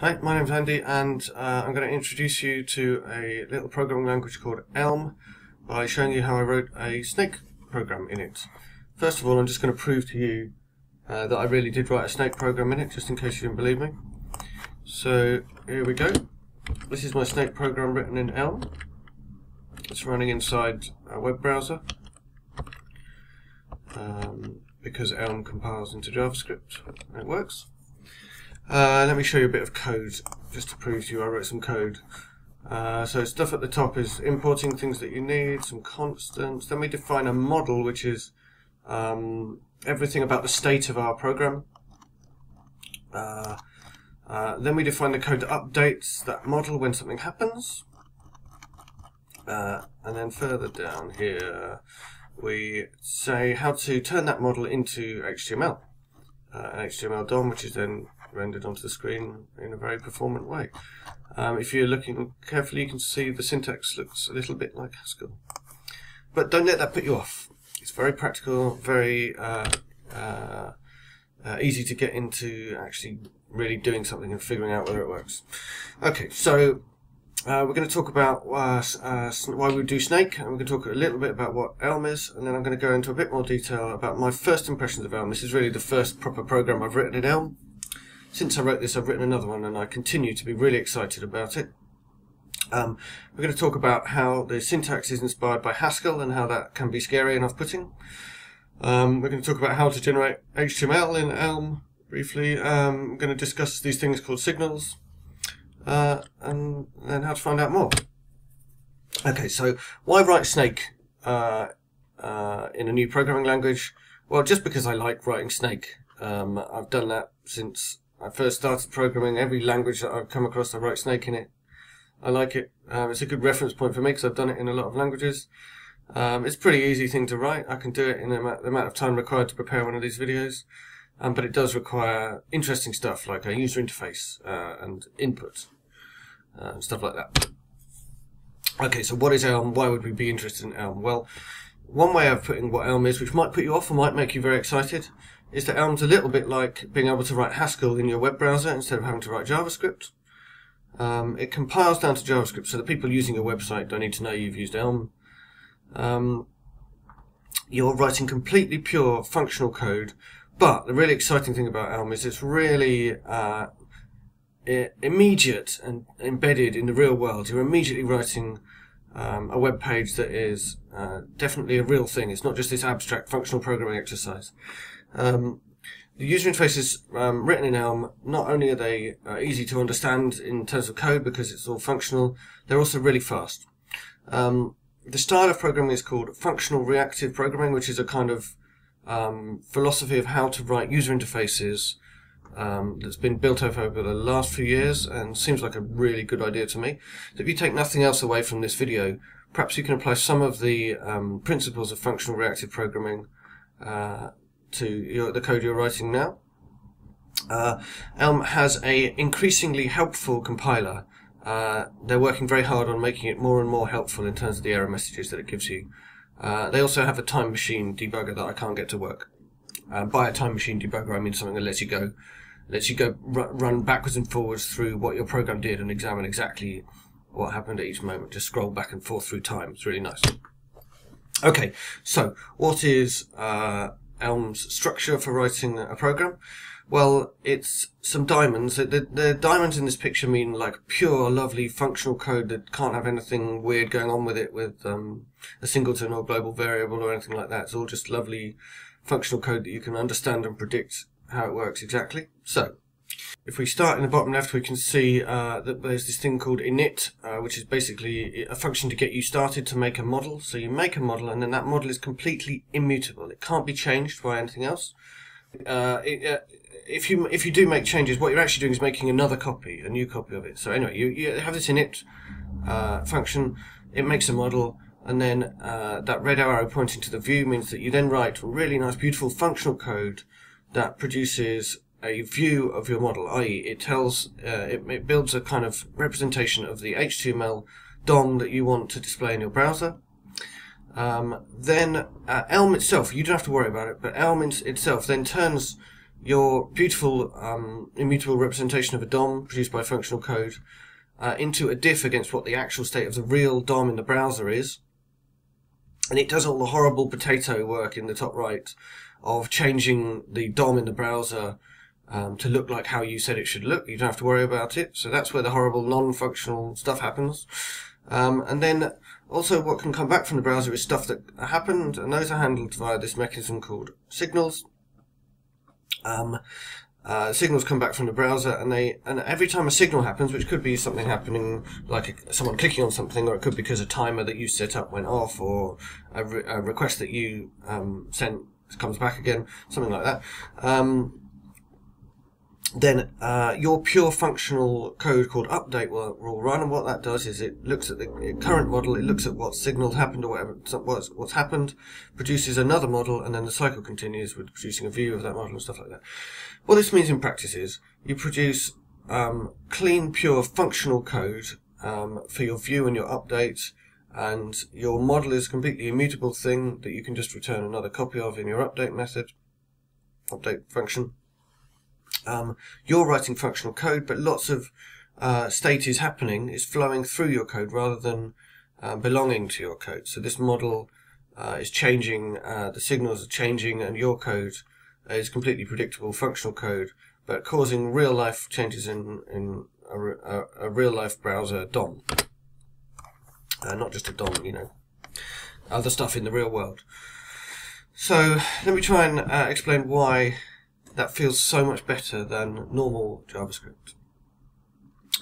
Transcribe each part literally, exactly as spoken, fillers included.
Hi, my name's Andy, and uh, I'm going to introduce you to a little programming language called Elm by showing you how I wrote a snake program in it. First of all, I'm just going to prove to you uh, that I really did write a snake program in it, just in case you didn't believe me. So here we go. This is my snake program written in Elm. It's running inside a web browser um, because Elm compiles into JavaScript and it works. Uh, let me show you a bit of code, just to prove to you I wrote some code. Uh, so stuff at the top is importing things that you need, some constants. Then we define a model, which is um, everything about the state of our program. Uh, uh, then we define the code that updates that model when something happens. Uh, and then further down here, we say how to turn that model into H T M L. Uh, an H T M L D O M, which is then rendered onto the screen in a very performant way. Um, if you're looking carefully, you can see the syntax looks a little bit like Haskell. But don't let that put you off. It's very practical, very uh, uh, uh, easy to get into actually really doing something and figuring out whether it works. Okay, so uh, we're going to talk about uh, uh, why we do Snake, and we're going to talk a little bit about what Elm is, and then I'm going to go into a bit more detail about my first impressions of Elm. This is really the first proper program I've written in Elm. Since I wrote this, I've written another one, and I continue to be really excited about it. Um, we're going to talk about how the syntax is inspired by Haskell and how that can be scary and off-putting. Um, we're going to talk about how to generate H T M L in Elm briefly. Um, I'm going to discuss these things called signals, uh, and then how to find out more. Okay, so why write Snake uh, uh, in a new programming language? Well, just because I like writing Snake. Um, I've done that since I first started programming. Every language that I've come across, I write Snake in it. I like it. Um, it's a good reference point for me because I've done it in a lot of languages. Um, it's a pretty easy thing to write. I can do it in the amount of time required to prepare one of these videos. Um, but it does require interesting stuff like a user interface uh, and input uh, and stuff like that. Okay, so what is Elm? Why would we be interested in Elm? Well, one way of putting what Elm is, which might put you off or might make you very excited, is that Elm's a little bit like being able to write Haskell in your web browser instead of having to write JavaScript. Um, it compiles down to JavaScript, so the people using your website don't need to know you've used Elm. Um, you're writing completely pure functional code, but the really exciting thing about Elm is it's really uh, immediate and embedded in the real world. You're immediately writing Um, a web page that is uh, definitely a real thing. It's not just this abstract functional programming exercise. Um, the user interfaces um, written in Elm, not only are they uh, easy to understand in terms of code because it's all functional, they're also really fast. Um, the style of programming is called functional reactive programming, which is a kind of um, philosophy of how to write user interfaces Um, that's been built up over the last few years and seems like a really good idea to me. So if you take nothing else away from this video, perhaps you can apply some of the um, principles of functional reactive programming uh, to your, the code you're writing now. Uh, Elm has an increasingly helpful compiler. Uh, they're working very hard on making it more and more helpful in terms of the error messages that it gives you. Uh, they also have a time machine debugger that I can't get to work. Uh, by a time machine debugger, I mean something that lets you go lets you go run backwards and forwards through what your program did and examine exactly what happened at each moment. Just scroll back and forth through time. It's really nice. Okay, so what is uh, Elm's structure for writing a program? Well, it's some diamonds. The, the, the diamonds in this picture mean like pure, lovely, functional code that can't have anything weird going on with it with um, a singleton or global variable or anything like that. It's all just lovely functional code that you can understand and predict how it works exactly. So, if we start in the bottom left, we can see uh, that there's this thing called init, uh, which is basically a function to get you started to make a model. So you make a model, and then that model is completely immutable. It can't be changed by anything else. Uh, it, uh, if you if you do make changes, what you're actually doing is making another copy, a new copy of it. So anyway, you, you have this init uh, function. It makes a model. And then uh, that red arrow pointing to the view means that you then write really nice, beautiful functional code that produces a view of your model, that is it tells, uh, it, it builds a kind of representation of the H T M L D O M that you want to display in your browser. Um, then uh, Elm itself, you don't have to worry about it, but Elm itself then turns your beautiful um, immutable representation of a D O M produced by functional code uh, into a diff against what the actual state of the real D O M in the browser is. And it does all the horrible potato work in the top right of changing the D O M in the browser um, to look like how you said it should look. You don't have to worry about it. So that's where the horrible non-functional stuff happens. Um, and then also what can come back from the browser is stuff that happened, and those are handled via this mechanism called signals. Um, uh, signals come back from the browser, and they and every time a signal happens, which could be something happening like a, someone clicking on something, or it could be because a timer that you set up went off, or a, re a request that you um, sent comes back again, something like that. Um, then uh, your pure functional code called update will, will run, and what that does is it looks at the current model, it looks at what signal happened or whatever, what's, what's happened, produces another model, and then the cycle continues with producing a view of that model and stuff like that. What this means in practice is you produce um, clean, pure functional code um, for your view and your update, and your model is a completely immutable thing that you can just return another copy of in your update method, update function. Um, you're writing functional code, but lots of uh, state is happening, is flowing through your code rather than uh, belonging to your code. So this model uh, is changing, uh, the signals are changing, and your code is completely predictable functional code, but causing real-life changes in, in a, a, a real-life browser D O M. Uh, not just a D O M, you know, other stuff in the real world. So let me try and uh, explain why that feels so much better than normal JavaScript.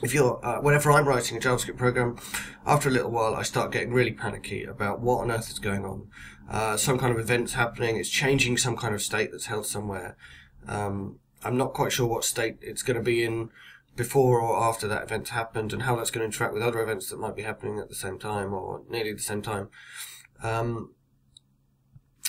If you're, uh, whenever I'm writing a JavaScript program, after a little while I start getting really panicky about what on earth is going on. Uh, some kind of event's happening, it's changing some kind of state that's held somewhere. Um, I'm not quite sure what state it's going to be in before or after that event's happened, and how that's going to interact with other events that might be happening at the same time or nearly the same time. Um,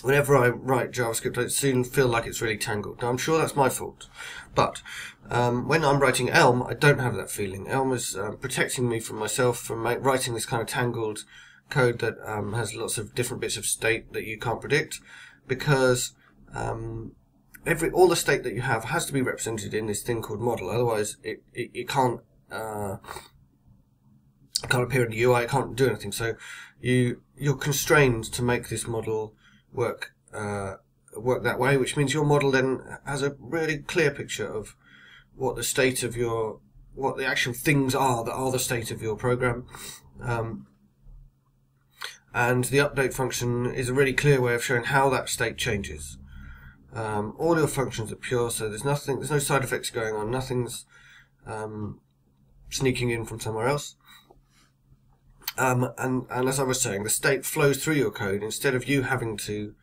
Whenever I write JavaScript, I soon feel like it's really tangled. Now, I'm sure that's my fault, but um, when I'm writing Elm, I don't have that feeling. Elm is uh, protecting me from myself from my writing this kind of tangled code that um, has lots of different bits of state that you can't predict, because um, every all the state that you have has to be represented in this thing called model. Otherwise, it, it, it can't uh, it can't appear in the U I. It can't do anything. So you you're constrained to make this model work uh, work that way, which means your model then has a really clear picture of what the state of your, what the actual things are that are the state of your program. Um, and the update function is a really clear way of showing how that state changes. Um, all your functions are pure, so there's nothing, there's no side effects going on, nothing's um, sneaking in from somewhere else. Um, and, and as I was saying, the state flows through your code instead of you having to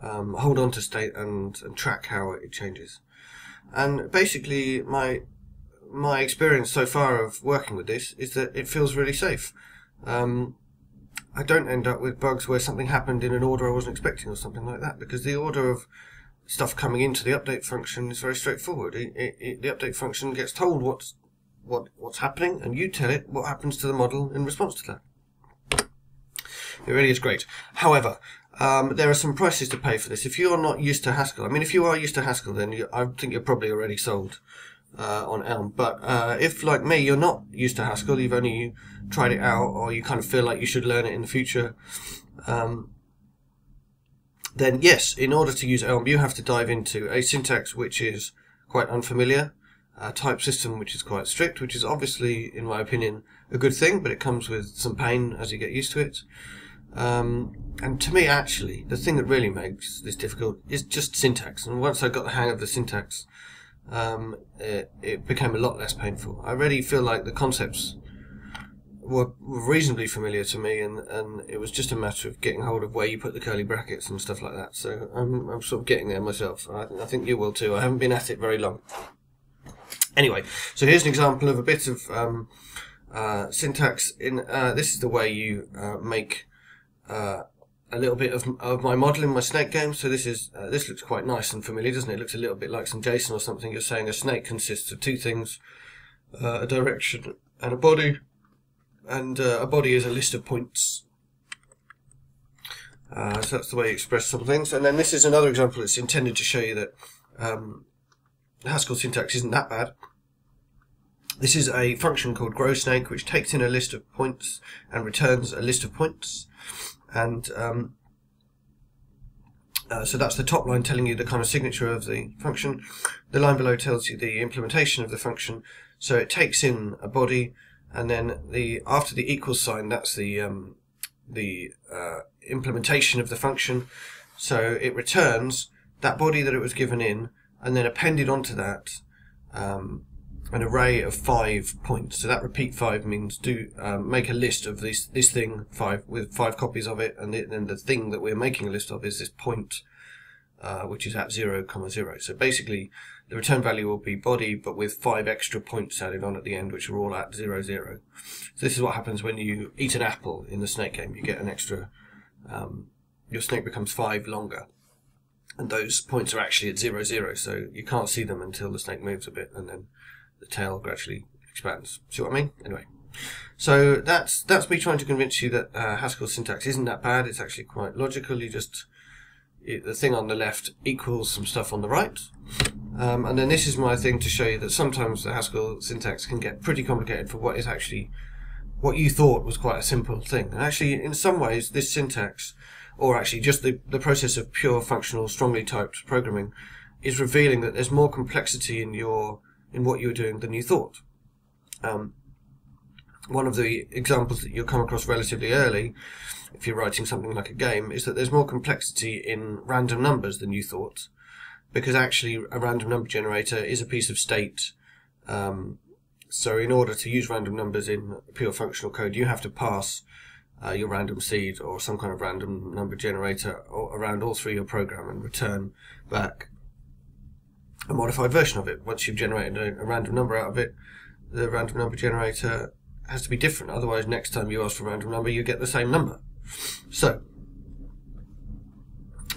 um, hold on to state and, and track how it changes. And basically, my my experience so far of working with this is that it feels really safe. Um, I don't end up with bugs where something happened in an order I wasn't expecting or something like that, because the order of stuff coming into the update function is very straightforward. It, it, it, the update function gets told what's, what, what's happening, and you tell it what happens to the model in response to that. It really is great. However, um, there are some prices to pay for this. If you're not used to Haskell, I mean, if you are used to Haskell, then you, I think you're probably already sold uh, on Elm. But uh, if, like me, you're not used to Haskell, you've only tried it out, or you kind of feel like you should learn it in the future, um, then yes, in order to use Elm, you have to dive into a syntax which is quite unfamiliar, a type system which is quite strict, which is obviously, in my opinion, a good thing, but it comes with some pain as you get used to it. Um, and to me, actually, the thing that really makes this difficult is just syntax. And once I got the hang of the syntax, um, it, it became a lot less painful. I really feel like the concepts were reasonably familiar to me, and, and it was just a matter of getting hold of where you put the curly brackets and stuff like that. So I'm, I'm sort of getting there myself. I, I think you will too. I haven't been at it very long. Anyway, so here's an example of a bit of um, uh, syntax. In uh, This is the way you uh, make... Uh, a little bit of, of my model in my Snake game. So this is uh, this looks quite nice and familiar, doesn't it? It looks a little bit like some JSON or something. You're saying a snake consists of two things, uh, a direction and a body, and uh, a body is a list of points. Uh, so that's the way you express some things. And then this is another example that's intended to show you that um, The Haskell syntax isn't that bad. This is a function called growSnake, which takes in a list of points and returns a list of points. And um, uh, so that's the top line telling you the kind of signature of the function. The line below tells you the implementation of the function. So it takes in a body, and then the after the equals sign, that's the um, the uh, implementation of the function. So it returns that body that it was given in, and then appended onto that. Um, an array of five points. So that repeat five means do um, make a list of this this thing five with five copies of it, and then the thing that we're making a list of is this point, uh, which is at zero comma zero. So basically the return value will be body, but with five extra points added on at the end, which are all at zero zero. So this is what happens when you eat an apple in the Snake game. You get an extra, um, your snake becomes five longer. And those points are actually at zero zero, so you can't see them until the snake moves a bit, and then the tail gradually expands. See what I mean? Anyway, so that's that's me trying to convince you that uh, Haskell syntax isn't that bad. It's actually quite logical. You just it, the thing on the left equals some stuff on the right, um, and then this is my thing to show you that sometimes the Haskell syntax can get pretty complicated for what is actually what you thought was quite a simple thing. And actually, in some ways, this syntax, or actually just the the process of pure functional, strongly typed programming, is revealing that there's more complexity in your in what you were doing than you thought. Um, one of the examples that you'll come across relatively early, if you're writing something like a game, is that there's more complexity in random numbers than you thought, because actually a random number generator is a piece of state. Um, so in order to use random numbers in pure functional code, you have to pass uh, your random seed or some kind of random number generator around all through your program and return back a modified version of it. Once you've generated a, a random number out of it, the random number generator has to be different. Otherwise, next time you ask for a random number, you get the same number. So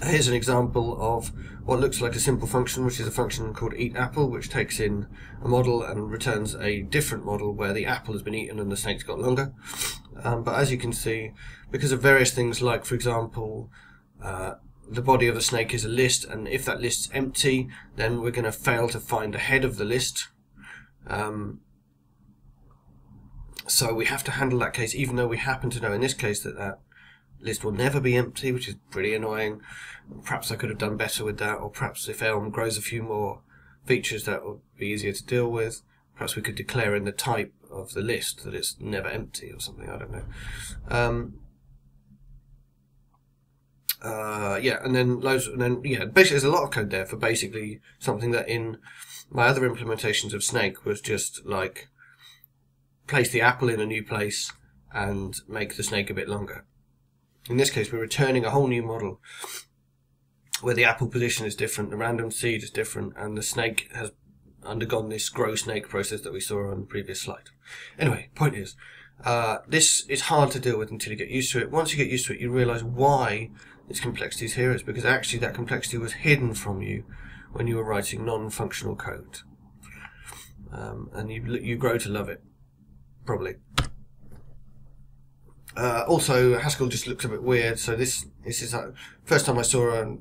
here's an example of what looks like a simple function, which is a function called eatApple, which takes in a model and returns a different model where the apple has been eaten and the snake's got longer. Um, but as you can see, because of various things like, for example, uh, the body of the snake is a list, and if that list's empty, then we're going to fail to find a head of the list. Um, so we have to handle that case, even though we happen to know in this case that that list will never be empty, which is pretty annoying. Perhaps I could have done better with that, or perhaps if Elm grows a few more features, that would be easier to deal with. Perhaps we could declare in the type of the list that it's never empty or something, I don't know. Um, Uh, yeah, and then loads, and then yeah, basically there's a lot of code there for basically something that in my other implementations of Snake was just like place the apple in a new place and make the snake a bit longer. In this case, we're returning a whole new model where the apple position is different, the random seed is different, and the snake has undergone this grow snake process that we saw on the previous slide. Anyway, point is, uh, this is hard to deal with until you get used to it. Once you get used to it, you realise why its complexities here is because actually that complexity was hidden from you when you were writing non-functional code, um, and you you grow to love it, probably. Uh, also, Haskell just looks a bit weird. So this this is uh, first time I saw a,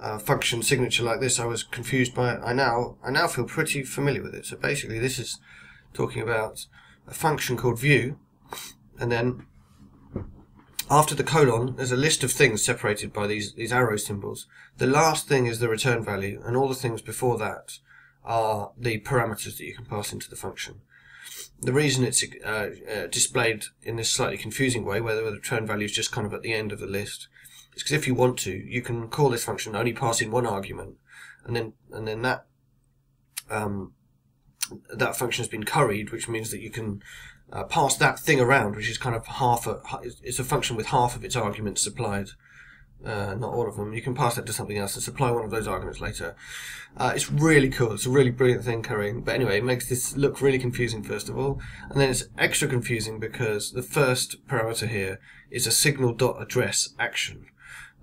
a function signature like this, I was confused by it. I now I now feel pretty familiar with it. So basically, this is talking about a function called view, and then after the colon, there's a list of things separated by these, these arrow symbols. The last thing is the return value, and all the things before that are the parameters that you can pass into the function. The reason it's uh, uh, displayed in this slightly confusing way, where the return value is just kind of at the end of the list, is because if you want to, you can call this function only pass in one argument, and then and then that um, that function has been curried, which means that you can Uh, pass that thing around, which is kind of half a, it's a function with half of its arguments supplied, uh, not all of them. You can pass that to something else and supply one of those arguments later. Uh, it's really cool. It's a really brilliant thing currying. But anyway, it makes this look really confusing first of all, and then it's extra confusing because the first parameter here is a signal.address action,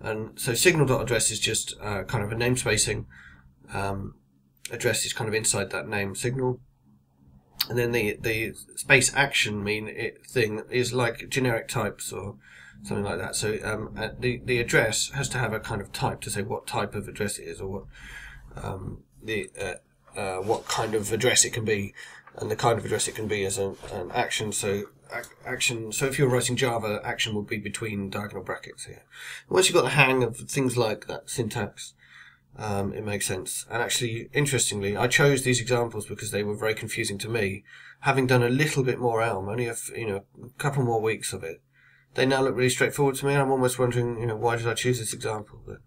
and so signal.address is just uh, kind of a namespacing. Um, address is kind of inside that name signal. And then the the space action mean it thing is like generic types or something like that. So um, the the address has to have a kind of type to say what type of address it is, or what um, the uh, uh, what kind of address it can be, and the kind of address it can be is an, an action. So action. So if you're writing Java, action will be between diagonal brackets here. Once you've got the hang of things like that syntax, um, it makes sense. And actually, interestingly, I chose these examples because they were very confusing to me. Having done a little bit more Elm, only a you know a couple more weeks of it, they now look really straightforward to me. And I'm almost wondering, you know, why did I choose this example? But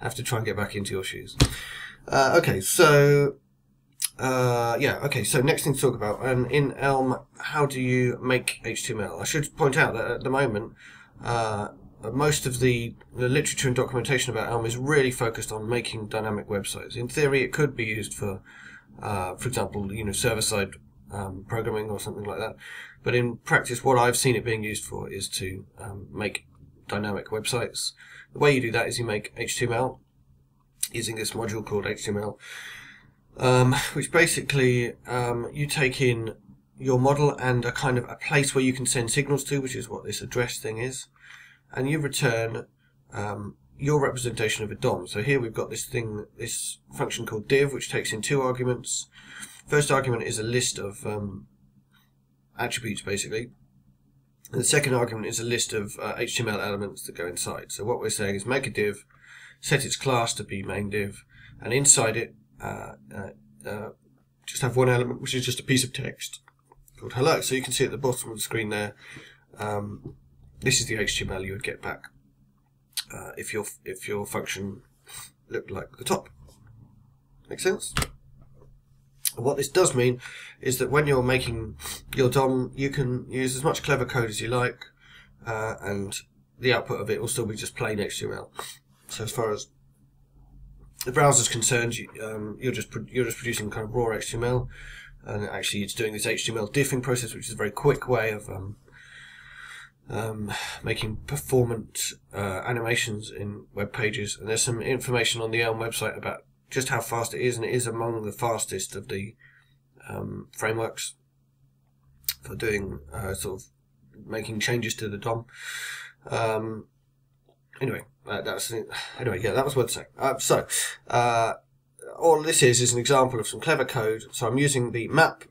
I have to try and get back into your shoes. Uh, okay, so. Uh, yeah, okay, so next thing to talk about, and um, in Elm, how do you make H T M L? I should point out that at the moment, uh, most of the, the literature and documentation about Elm is really focused on making dynamic websites. In theory, it could be used for, uh, for example, you know, server-side um, programming or something like that. But in practice, what I've seen it being used for is to um, make dynamic websites. The way you do that is you make H T M L using this module called H T M L. Um, which basically um, you take in your model and a kind of a place where you can send signals to, which is what this address thing is, and you return um, your representation of a D O M. So here we've got this thing, this function called div, which takes in two arguments. First argument is a list of um, attributes, basically, and the second argument is a list of uh, H T M L elements that go inside. So what we're saying is make a div, set its class to be main div, and inside it Uh, uh, uh, just have one element, which is just a piece of text called hello. So you can see at the bottom of the screen there, um, this is the H T M L you would get back uh, if your if your function looked like the top. Make sense? And what this does mean is that when you're making your D O M, you can use as much clever code as you like, uh, and the output of it will still be just plain H T M L. So as far as the browser's concerned, you, um, you're just you're just producing kind of raw H T M L, and actually it's doing this H T M L diffing process, which is a very quick way of um, um, making performant uh, animations in web pages. And there's some information on the Elm website about just how fast it is, and it is among the fastest of the um, frameworks for doing uh, sort of making changes to the D O M. Um, Anyway, uh, that's anyway. Yeah, that was worth saying. Uh, so, uh, all this is is an example of some clever code. So I'm using the map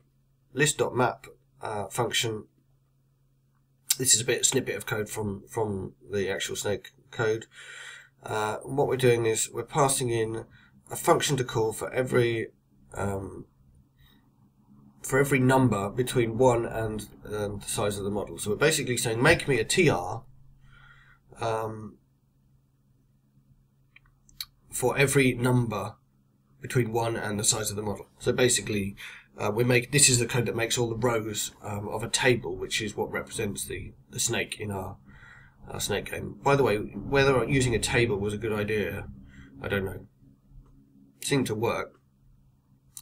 list.map uh, function. This is a bit a snippet of code from from the actual Snake code. Uh, what we're doing is we're passing in a function to call for every um, for every number between one and um, the size of the model. So we're basically saying make me a T R. Um, for every number between one and the size of the model. So basically, uh, we make this is the code that makes all the rows um, of a table, which is what represents the, the snake in our, our Snake game. By the way, whether using a table was a good idea, I don't know. It seemed to work.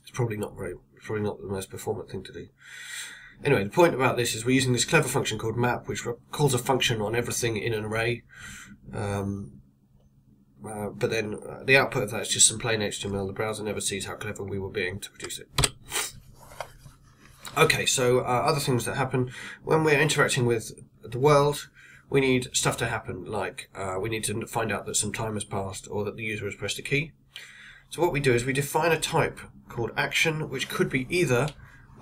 It's probably not very, probably not the most performant thing to do. Anyway, the point about this is we're using this clever function called map, which calls a function on everything in an array. Um, Uh, but then uh, the output of that is just some plain H T M L. The browser never sees how clever we were being to produce it. Okay, so uh, other things that happen. When we're interacting with the world, we need stuff to happen, like uh, we need to find out that some time has passed or that the user has pressed a key. So what we do is we define a type called action, which could be either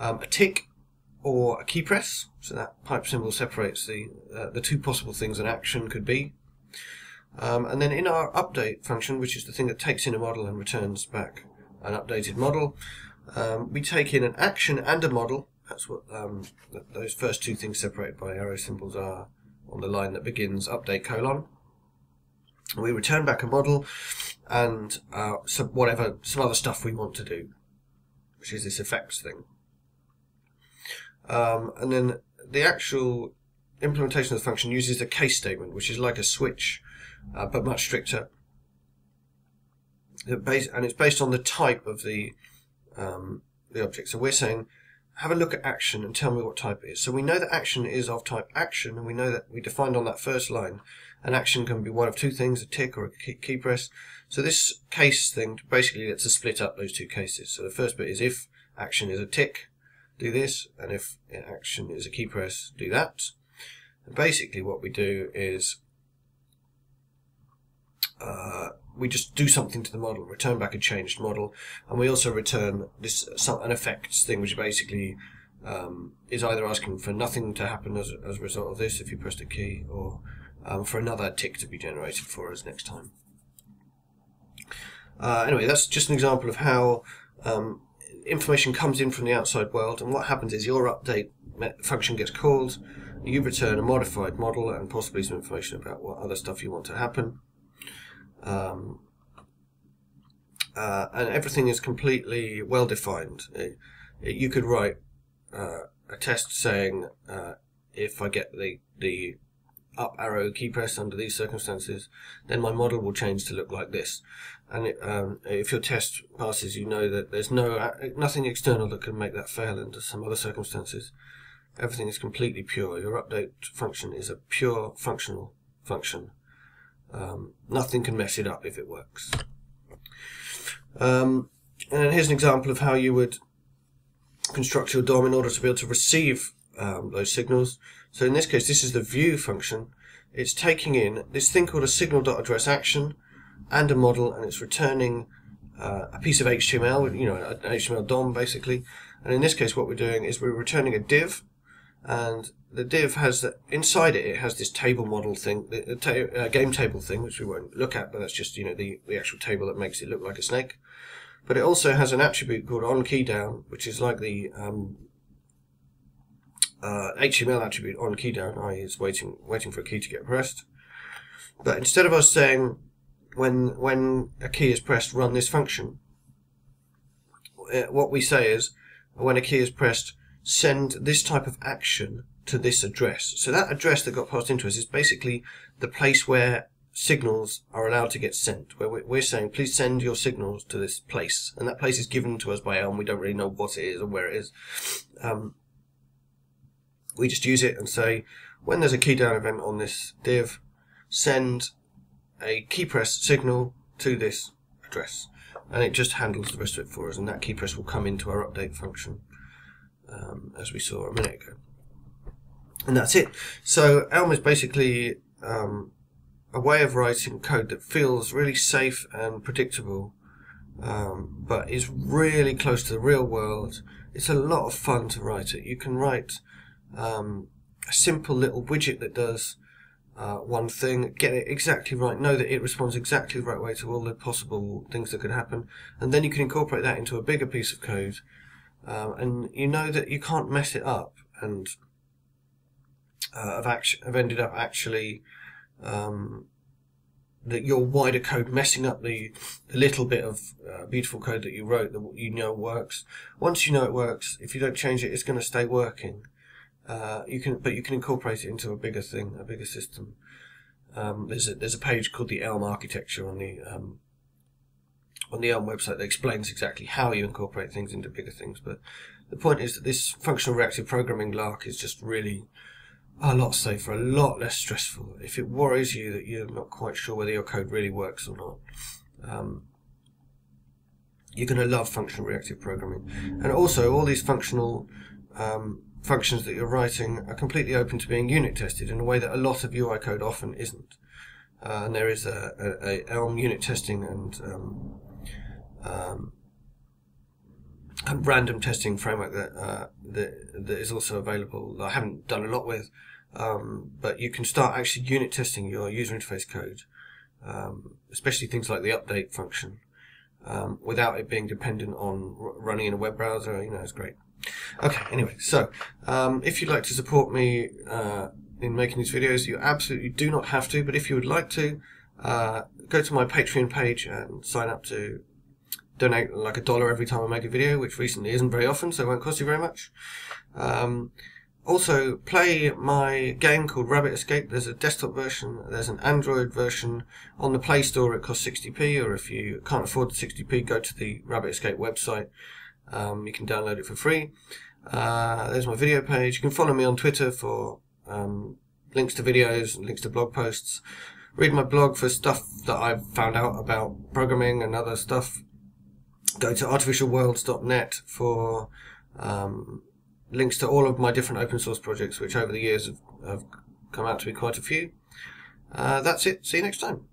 um, a tick or a key press. So that pipe symbol separates the, uh, the two possible things an action could be. Um, and then in our update function, which is the thing that takes in a model and returns back an updated model, um, we take in an action and a model. That's what um, th those first two things separated by arrow symbols are on the line that begins update colon. We return back a model and uh, some, whatever some other stuff we want to do, which is this effects thing. Um, and then the actual implementation of the function uses a case statement, which is like a switch. Uh, but much stricter, it base, and it's based on the type of the um, the object. So we're saying, have a look at action and tell me what type it is. So we know that action is of type action, and we know that we defined on that first line, an action can be one of two things, a tick or a key press. So this case thing basically lets us split up those two cases. So the first bit is if action is a tick, do this, and if action is a key press, do that. And basically what we do is Uh, we just do something to the model, return back a changed model, and we also return this some, an effects thing, which basically um, is either asking for nothing to happen as, as a result of this if you press the key, or um, for another tick to be generated for us next time. Uh, anyway, that's just an example of how um, information comes in from the outside world, and what happens is your update function gets called, you return a modified model and possibly some information about what other stuff you want to happen. Um, uh, and everything is completely well defined. It, it, you could write uh, a test saying uh, if I get the, the up arrow key press under these circumstances, then my model will change to look like this. And it, um, if your test passes, you know that there's no nothing external that can make that fail under some other circumstances. Everything is completely pure. Your update function is a pure functional function. Um, nothing can mess it up if it works. Um, and here's an example of how you would construct your D O M in order to be able to receive um, those signals. So in this case, this is the view function. It's taking in this thing called a signal.address action and a model, and it's returning uh, a piece of H T M L, you know, an H T M L D O M basically. And in this case, what we're doing is we're returning a div. And the div has that inside it. It has this table model thing, the, the ta uh, game table thing, which we won't look at, but that's just you know the the actual table that makes it look like a snake. But it also has an attribute called onKeyDown, which is like the um, uh, H T M L attribute onKeyDown, that is, it's waiting waiting for a key to get pressed. But instead of us saying when when a key is pressed, run this function, what we say is when a key is pressed, send this type of action to this address. So that address that got passed into us is basically the place where signals are allowed to get sent, where we're saying please send your signals to this place, and that place is given to us by Elm. We don't really know what it is or where it is. Um, we just use it and say when there's a key down event on this div, send a key press signal to this address, and it just handles the rest of it for us, and that key press will come into our update function. Um, as we saw a minute ago. And that's it. So Elm is basically um, a way of writing code that feels really safe and predictable, um, but is really close to the real world. It's a lot of fun to write it. You can write um, a simple little widget that does uh, one thing, get it exactly right, know that it responds exactly the right way to all the possible things that could happen, and then you can incorporate that into a bigger piece of code. Um, and you know that you can't mess it up, and uh, have, actu have ended up actually um, that your wider code messing up the, the little bit of uh, beautiful code that you wrote that you know works. Once you know it works, if you don't change it, it's going to stay working. Uh, you can, but you can incorporate it into a bigger thing, a bigger system. Um, there's a there's a page called the Elm Architecture on the um, on the Elm website that explains exactly how you incorporate things into bigger things. But the point is that this functional reactive programming lark is just really a lot safer, a lot less stressful. If it worries you that you're not quite sure whether your code really works or not, um, you're going to love functional reactive programming. And also all these functional um, functions that you're writing are completely open to being unit tested in a way that a lot of U I code often isn't. Uh, and there is a, a, a Elm unit testing and um, Um, and random testing framework that, uh, that that is also available that I haven't done a lot with, um, but you can start actually unit testing your user interface code, um, especially things like the update function, um, without it being dependent on r running in a web browser. You know, it's great. Okay, anyway, so um, if you'd like to support me uh, in making these videos, you absolutely do not have to, but if you would like to, uh, go to my Patreon page and sign up to donate like a dollar every time I make a video, which recently isn't very often, so it won't cost you very much. Um, also, play my game called Rabbit Escape. There's a desktop version, there's an Android version. On the Play Store it costs sixty p, or if you can't afford the sixty p, go to the Rabbit Escape website. Um, you can download it for free. Uh, there's my video page. You can follow me on Twitter for um, links to videos, links to blog posts. Read my blog for stuff that I've found out about programming and other stuff. Go to artificial worlds dot net for um, links to all of my different open source projects, which over the years have, have come out to be quite a few. Uh, that's it. See you next time.